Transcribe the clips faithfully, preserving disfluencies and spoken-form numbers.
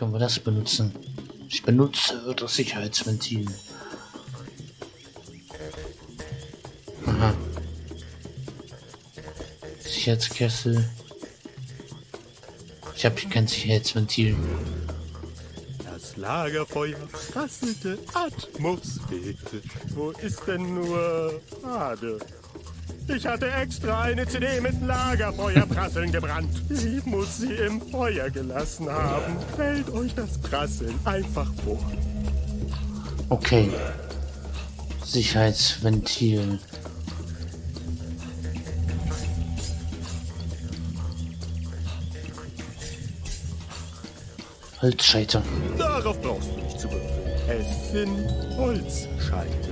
Können wir das benutzen? Ich benutze das Sicherheitsventil. Aha. Sicherheitskessel. Ich habe hier kein Sicherheitsventil. Das Lagerfeuer rasselte atmosphärisch. Wo ist denn nur Ade? Ich hatte extra eine C D mit Lagerfeuerprasseln gebrannt. Ich muss sie im Feuer gelassen haben. Fällt euch das Prasseln einfach vor. Okay. Sicherheitsventil. Holzscheite. Darauf brauchst du nicht zu würfeln. Es sind Holzscheite.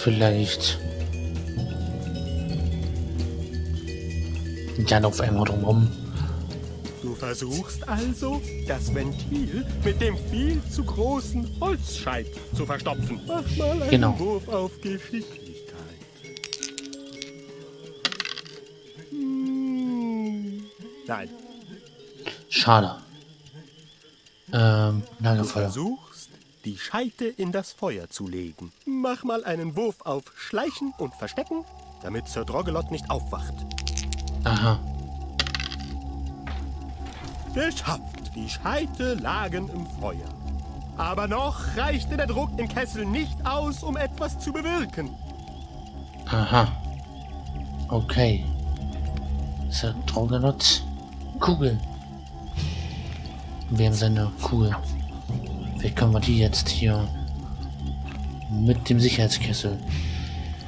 Vielleicht. Dann auf einmal drumherum. Du versuchst also, das Ventil mit dem viel zu großen Holzscheit zu verstopfen. Mach mal einen genau. Wurf auf Geschicklichkeit. Hm. Nein. Schade. Ähm, Lagerfeuer. Die Scheite in das Feuer zu legen. Mach mal einen Wurf auf Schleichen und Verstecken, damit Sir Drogelot nicht aufwacht. Aha. Geschafft! Die Scheite lagen im Feuer. Aber noch reichte der Druck im Kessel nicht aus, um etwas zu bewirken. Aha. Okay. Sir Drogelot. Kugel. Wir haben seine Kugel. Vielleicht können wir die jetzt hier mit dem Sicherheitskessel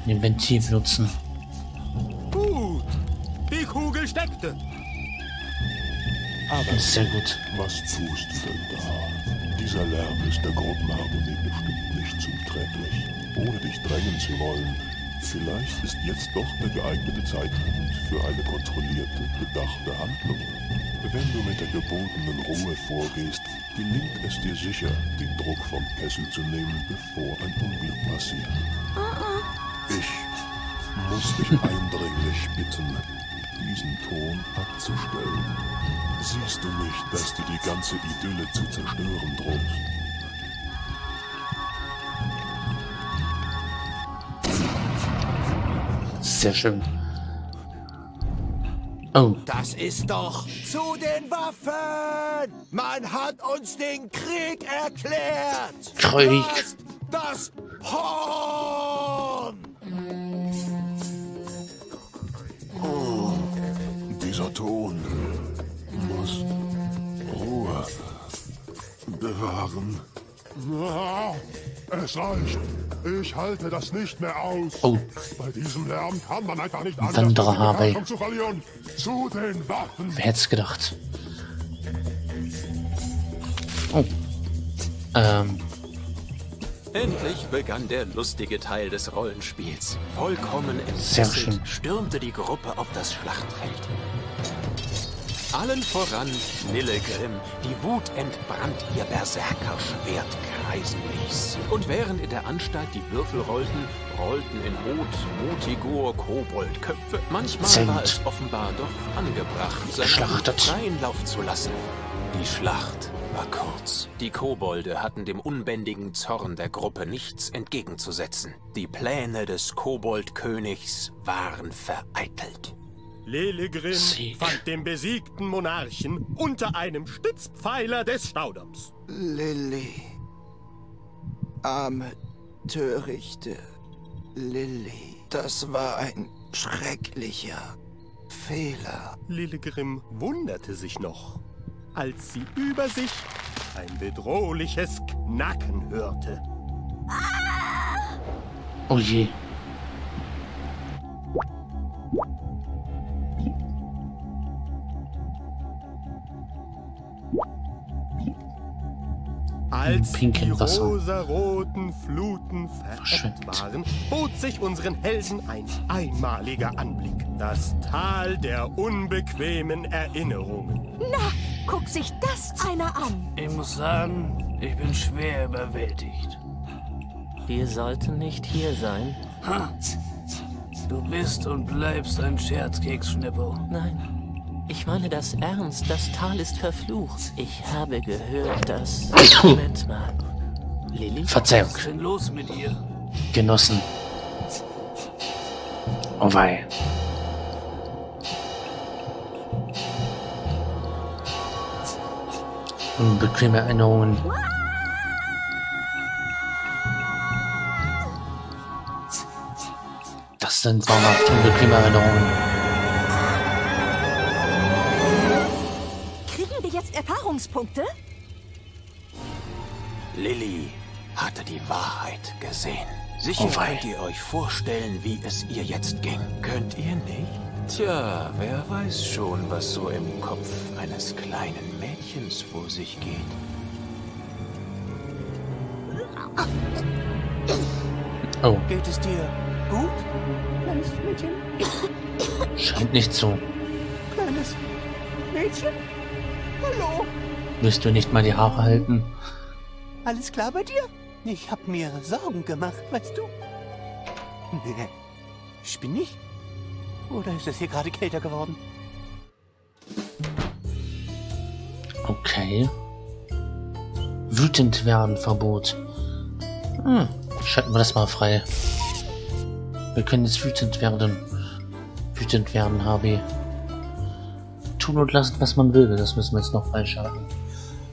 den Ventil nutzen. Gut, die Kugel steckte. Aber sehr gut. Was fußt Völker? Dieser Lärm ist der Gruppenharmonie bestimmt nicht zuträglich. Ohne dich drängen zu wollen, vielleicht ist jetzt doch der geeignete Zeitpunkt für eine kontrollierte, bedachte Handlung. Wenn du mit der gebotenen Ruhe vorgehst, gelingt es dir sicher, den Druck vom Kessel zu nehmen, bevor ein Unglück passiert. Ich muss dich eindringlich bitten, diesen Ton abzustellen. Siehst du nicht, dass du die ganze Idylle zu zerstören drohst? Sehr schön. Oh. Das ist doch zu den Waffen! Man hat uns den Krieg erklärt! Krieg! Das, das Horn! Oh, dieser Ton muss Ruhe bewahren. Es reicht. Ich halte das nicht mehr aus. Oh. Bei diesem Lärm kann man einfach nicht anders, Wanderer Harvey. Zu verlieren. Zu den Waffen. Wer hätte es gedacht? Oh. Ähm. Endlich begann der lustige Teil des Rollenspiels. Vollkommen entsetzt stürmte die Gruppe auf das Schlachtfeld. Allen voran Nilegrim, die Wut entbrannt ihr Berserkerschwert kreisen ließ. Und während in der Anstalt die Würfel rollten, rollten in Hoth Motigor Koboldköpfe. Manchmal Sind. war es offenbar doch angebracht, seinen freien Lauf zu lassen. Die Schlacht war kurz. Die Kobolde hatten dem unbändigen Zorn der Gruppe nichts entgegenzusetzen. Die Pläne des Koboldkönigs waren vereitelt. Lillegrim fand den besiegten Monarchen unter einem Stützpfeiler des Staudamms. Lilli. Arme, törichte Lilli. Das war ein schrecklicher Fehler. Lillegrim wunderte sich noch, als sie über sich ein bedrohliches Knacken hörte. Oh je. Als die rosaroten Fluten verebbt waren, bot sich unseren Helden ein einmaliger Anblick. Das Tal der unbequemen Erinnerungen. Na, guck sich das einer an! Ich muss sagen, ich bin schwer überwältigt. Wir sollten nicht hier sein. Ha. Du bist und bleibst ein Scherzkeks, Schnippo. Nein, ich Ich meine das ernst. Das Tal ist verflucht. Ich habe gehört, dass... Moment mal. Lilli? Verzeihung. Was ist denn los mit ihr? Genossen. Oh wei. Unbequeme Erinnerungen. Das sind wahrhaft unbequeme Erinnerungen. Kriegen wir jetzt Erfahrungspunkte? Lilli hatte die Wahrheit gesehen. Sicher oh könnt ihr euch vorstellen, wie es ihr jetzt ging. Könnt ihr nicht? Tja, wer weiß schon, was so im Kopf eines kleinen Mädchens vor sich geht. Oh. Geht es dir gut, kleines Mädchen? Scheint nicht so. Kleines Mädchen? Hallo? Willst du nicht mal die Haare halten? Alles klar bei dir? Ich hab mir Sorgen gemacht, weißt du? Spinn ich? Oder ist es hier gerade kälter geworden? Okay. Wütend werden, Verbot. Hm, schalten wir das mal frei. Wir können jetzt wütend werden. Wütend werden, Harvey. Tun und lassen, was man will. Das müssen wir jetzt noch freischalten.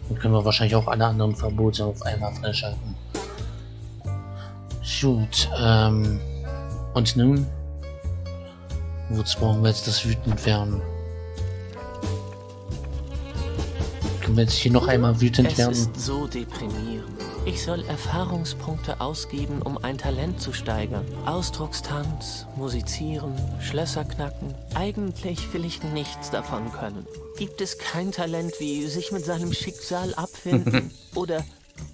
Dann können wir wahrscheinlich auch alle anderen Verbote auf einmal freischalten. Gut, ähm... Und nun? Wozu brauchen wir jetzt das wütend werden? Können wir jetzt hier noch einmal wütend werden? Es ist so deprimierend. Ich soll Erfahrungspunkte ausgeben, um ein Talent zu steigern. Ausdruckstanz, musizieren, Schlösser knacken. Eigentlich will ich nichts davon können. Gibt es kein Talent wie sich mit seinem Schicksal abfinden oder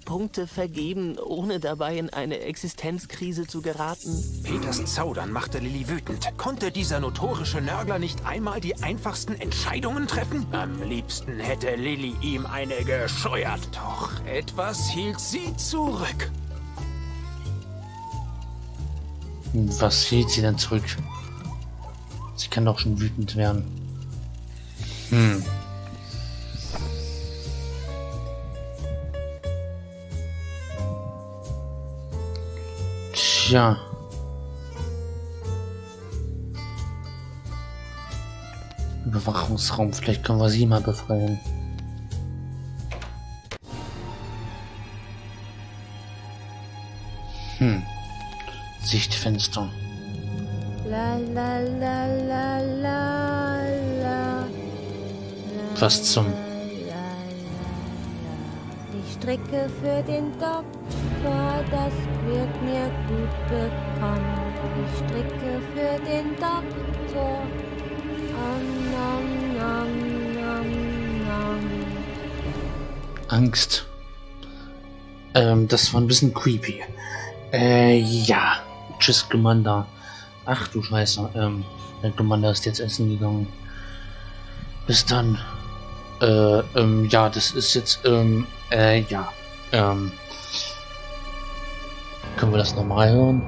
Punkte vergeben, ohne dabei in eine Existenzkrise zu geraten? Peters Zaudern machte Lilli wütend. Konnte dieser notorische Nörgler nicht einmal die einfachsten Entscheidungen treffen? Am liebsten hätte Lilli ihm eine gescheuert. Doch etwas hielt sie zurück. Was hielt sie denn zurück? Sie kann doch schon wütend werden. Hm. Ja. Überwachungsraum, vielleicht können wir sie mal befreien. Hm. Sichtfenster. La, la, la, la, la, la. Was zum... Die Stricke für den Doktor, das wird mir gut bekommen. Die Stricke für den Doktor. Om, nom, nom, nom, nom. Angst. Ähm, das war ein bisschen creepy. Äh, ja. Tschüss, Commander. Ach du Scheiße. Ähm, der Commander ist jetzt essen gegangen. Bis dann. Äh, ähm, ja, das ist jetzt, ähm, äh, ja, ähm, können wir das nochmal hören?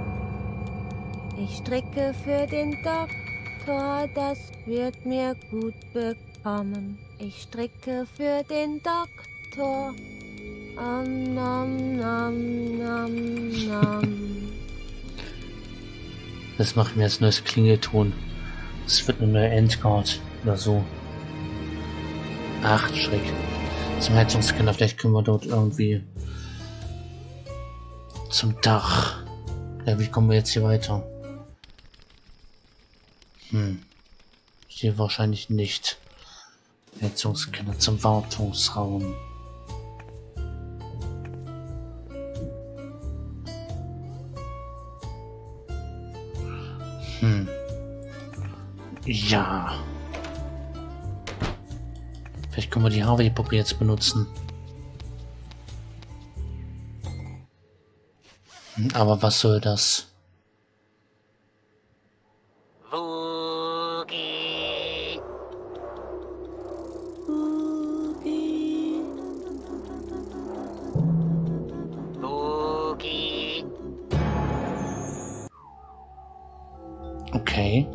Ich stricke für den Doktor, das wird mir gut bekommen. Ich stricke für den Doktor, om nom nom nom nom. Das macht mir jetzt neues Klingelton. Das wird eine neue Endcard oder so. Ach, Schreck. Zum Heizungskeller, vielleicht können wir dort irgendwie zum Dach. Ja, wie kommen wir jetzt hier weiter? Hm. Hier wahrscheinlich nicht. Heizungskeller zum Wartungsraum. Hm. Ja. Vielleicht können wir die Harvey-Puppe jetzt benutzen. Aber was soll das? Boogie. Boogie. Boogie. Okay.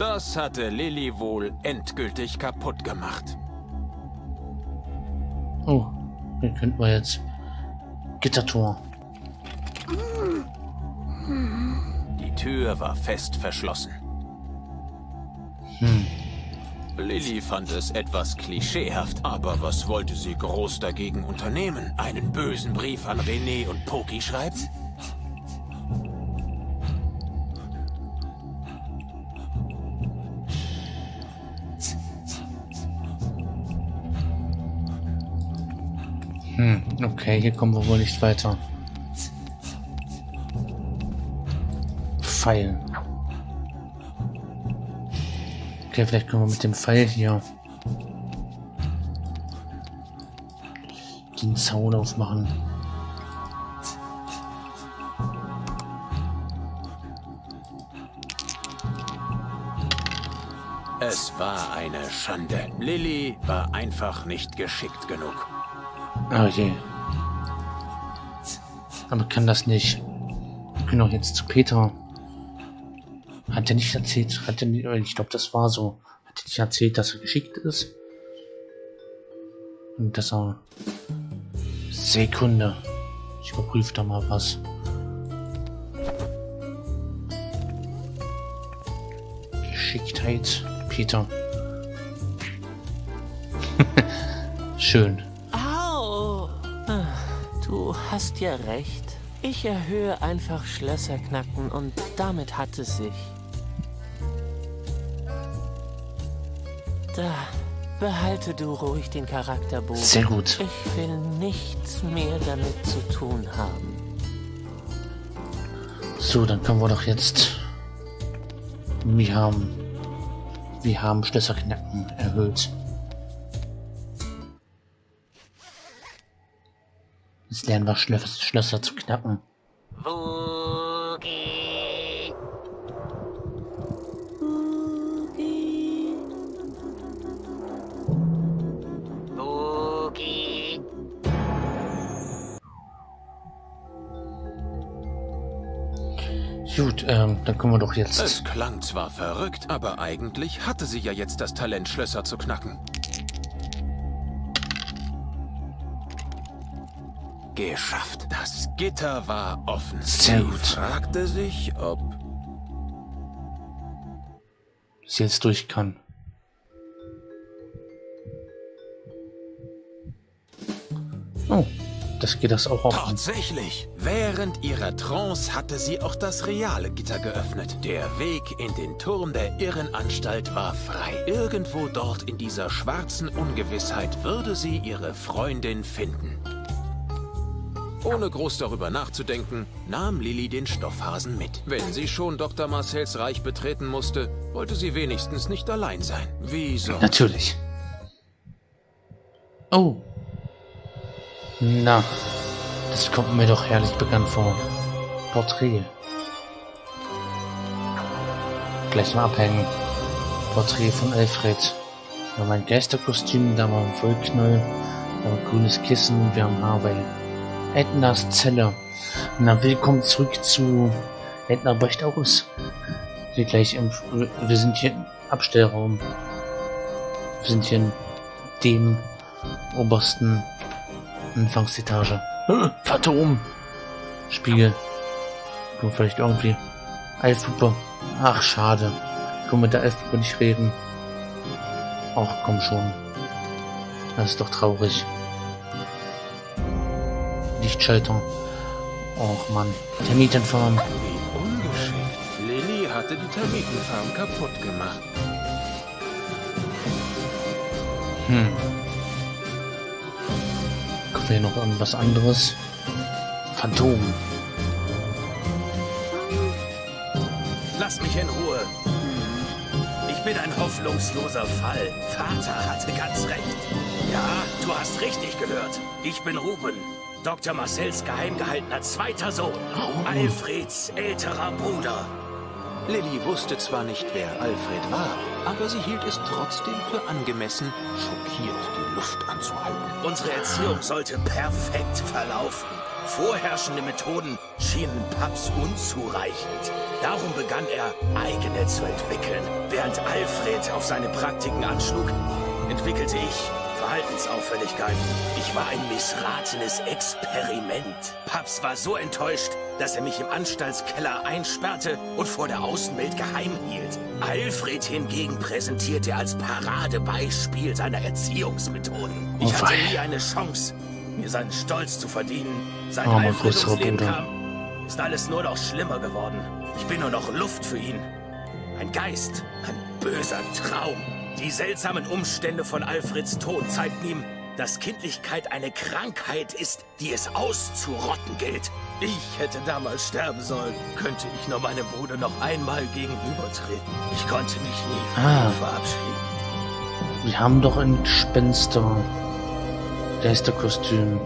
Das hatte Lilli wohl endgültig kaputt gemacht. Oh, den könnten wir jetzt. Gittertor. Die Tür war fest verschlossen. Hm. Lilli fand es etwas klischeehaft, aber was wollte sie groß dagegen unternehmen? Einen bösen Brief an René und Poki schreiben? Hm, okay, hier kommen wir wohl nicht weiter. Pfeil. Okay, vielleicht können wir mit dem Pfeil hier den Zaun aufmachen. Es war eine Schande. Lilli war einfach nicht geschickt genug. Ah je. Aber kann das nicht. Wir können auch jetzt zu Peter. Hat er nicht erzählt, hat er nicht, ich glaube das war so, hat er nicht erzählt, dass er geschickt ist? Und dass er... Sekunde. Ich überprüfe da mal was. Geschicktheit, Peter. Schön. Au! Du hast ja recht. Ich erhöhe einfach Schlösser knacken und damit hat es sich. Da, behalte du ruhig den Charakterbogen. Sehr gut. Ich will nichts mehr damit zu tun haben. So, dann können wir doch jetzt... Wir haben... Wir haben Schlösserknacken erhöht. Jetzt lernen wir Schlösser, Schlösser zu knacken. Boogie. Boogie. Boogie. Gut, ähm, dann können wir doch jetzt... Es klang zwar verrückt, aber eigentlich hatte sie ja jetzt das Talent, Schlösser zu knacken. Geschafft. Das Gitter war offen. Sehr gut. Sie fragte sich, ob sie jetzt durch kann. Oh, das geht das auch offen. Tatsächlich. Während ihrer Trance hatte sie auch das reale Gitter geöffnet. Der Weg in den Turm der Irrenanstalt war frei. Irgendwo dort in dieser schwarzen Ungewissheit würde sie ihre Freundin finden. Ohne groß darüber nachzudenken, nahm Lilli den Stoffhasen mit. Wenn sie schon Doktor Marcells Reich betreten musste, wollte sie wenigstens nicht allein sein. Wieso? Natürlich. Oh. Na, das kommt mir doch herrlich bekannt vor. Porträt. Gleich mal abhängen. Porträt von Alfred. Wir haben ein Geisterkostüm, da haben wir einen Vollknäuel, da haben wir ein grünes Kissen und wir haben Harvey. Ednas Zelle. Na, willkommen zurück zu Edna bricht aus. Wir, gleich im, wir sind hier im Abstellraum. Wir sind hier in dem obersten Anfangsetage. Phantom! Spiegel. Kommt vielleicht irgendwie. Elfpuppe. Ach, schade. Ich kann mit der Elfpuppe nicht reden. Ach, komm schon. Das ist doch traurig. Lichtschalter. Och Mann. Termitenfarm. Wie ungeschickt. Lilli hatte die Termitenfarm kaputt gemacht. Hm. Kommt hier noch irgendwas anderes? Phantom. Lass mich in Ruhe. Ich bin ein hoffnungsloser Fall. Vater hatte ganz recht. Ja, du hast richtig gehört. Ich bin Ruben. Doktor Marcells geheim gehaltener zweiter Sohn, oh. Alfreds älterer Bruder. Lilli wusste zwar nicht, wer Alfred war, aber sie hielt es trotzdem für angemessen, schockiert die Luft anzuhalten. Unsere Erziehung sollte perfekt verlaufen. Vorherrschende Methoden schienen Paps unzureichend. Darum begann er, eigene zu entwickeln. Während Alfred auf seine Praktiken anschlug, entwickelte ich Verhaltensauffälligkeiten. Ich war ein missratenes Experiment. Paps war so enttäuscht, dass er mich im Anstaltskeller einsperrte und vor der Außenwelt geheim hielt. Alfred hingegen präsentierte als Paradebeispiel seiner Erziehungsmethoden. Ich hatte nie eine Chance, mir seinen Stolz zu verdienen. Seit Alfred ums Leben kam, ist alles nur noch schlimmer geworden. Ich bin nur noch Luft für ihn. Ein Geist, ein böser Traum. Die seltsamen Umstände von Alfreds Tod zeigten ihm, dass Kindlichkeit eine Krankheit ist, die es auszurotten gilt. Ich hätte damals sterben sollen, könnte ich nur meinem Bruder noch einmal gegenübertreten. Ich konnte mich nie von ah. ihm verabschieden. Wir haben doch ein Gespenster. Der ist der Kostüm.